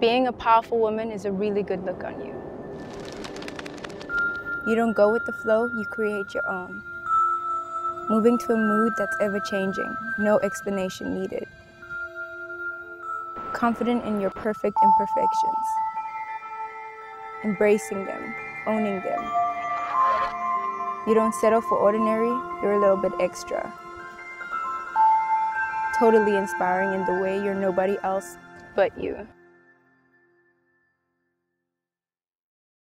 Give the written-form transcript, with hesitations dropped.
being a powerful woman is a really good look on you. You don't go with the flow, you create your own. Moving to a mood that's ever-changing, no explanation needed. Confident in your perfect imperfections. Embracing them, owning them. You don't settle for ordinary, you're a little bit extra. Totally inspiring in the way you're nobody else but you.